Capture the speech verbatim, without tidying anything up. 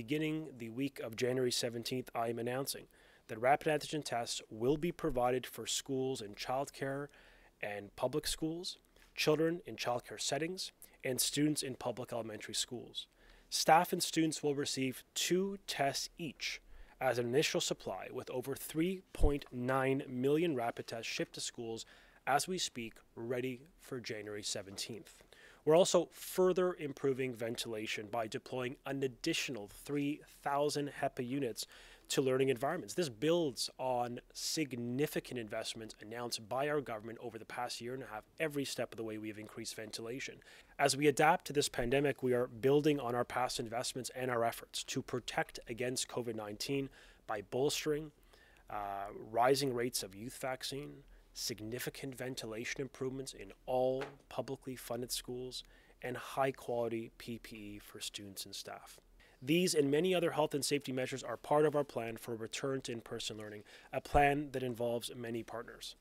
beginning the week of January seventeenth, I am announcing that rapid antigen tests will be provided for schools in childcare and public schools, children in childcare settings, and students in public elementary schools. Staff and students will receive two tests each as an initial supply, with over three point nine million rapid tests shipped to schools as we speak, ready for January seventeenth. We're also further improving ventilation by deploying an additional three thousand HEPA units to learning environments. This builds on significant investments announced by our government over the past year and a half. Every step of the way, we have increased ventilation. As we adapt to this pandemic, we are building on our past investments and our efforts to protect against COVID nineteen by bolstering uh, rising rates of youth vaccine, significant ventilation improvements in all publicly funded schools, and high-quality P P E for students and staff. These and many other health and safety measures are part of our plan for a return to in-person learning, a plan that involves many partners.